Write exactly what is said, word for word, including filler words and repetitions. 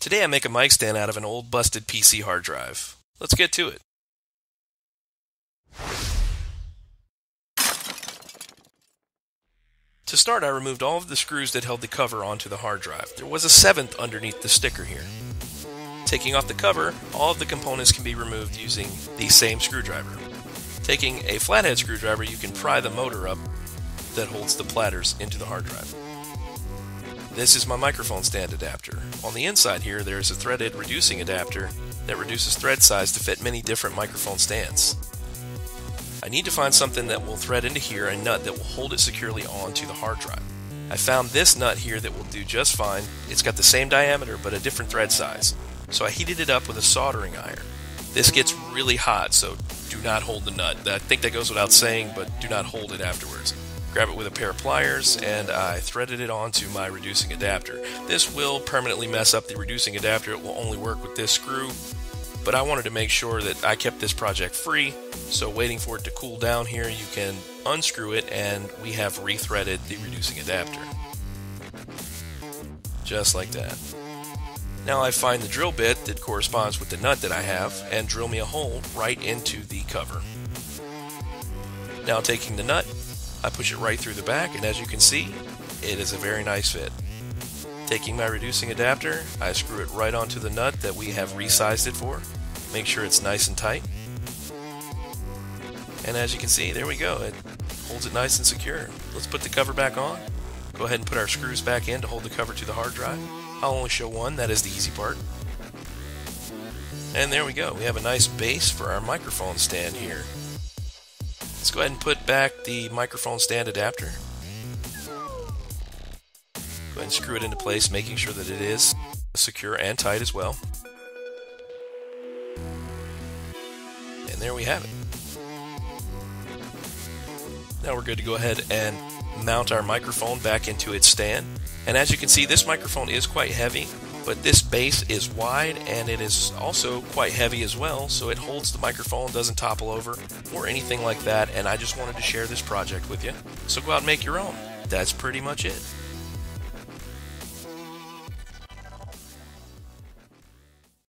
Today I make a mic stand out of an old busted P C hard drive. Let's get to it. To start, I removed all of the screws that held the cover onto the hard drive. There was a seventh underneath the sticker here. Taking off the cover, all of the components can be removed using the same screwdriver. Taking a flathead screwdriver, you can pry the motor up that holds the platters into the hard drive. This is my microphone stand adapter. On the inside here, there is a threaded reducing adapter that reduces thread size to fit many different microphone stands. I need to find something that will thread into here, a nut that will hold it securely onto the hard drive. I found this nut here that will do just fine. It's got the same diameter but a different thread size. So I heated it up with a soldering iron. This gets really hot, so do not hold the nut. I think that goes without saying, but do not hold it afterwards. Grab it with a pair of pliers, and I threaded it onto my reducing adapter. This will permanently mess up the reducing adapter. It will only work with this screw, but I wanted to make sure that I kept this project free, so waiting for it to cool down here, you can unscrew it, and we have rethreaded the reducing adapter. Just like that. Now I find the drill bit that corresponds with the nut that I have, and drill me a hole right into the cover. Now taking the nut, I push it right through the back, and as you can see, it is a very nice fit. Taking my reducing adapter, I screw it right onto the nut that we have resized it for. Make sure it's nice and tight. And as you can see, there we go. It holds it nice and secure. Let's put the cover back on. Go ahead and put our screws back in to hold the cover to the hard drive. I'll only show one, that is the easy part. And there we go. We have a nice base for our microphone stand here. Let's go ahead and put back the microphone stand adapter. Go ahead and screw it into place, making sure that it is secure and tight as well. And there we have it. Now we're good to go ahead and mount our microphone back into its stand. And as you can see, this microphone is quite heavy, but this base is wide, and it is also quite heavy as well, so it holds the microphone, doesn't topple over or anything like that, and I just wanted to share this project with you. So go out and make your own. That's pretty much it.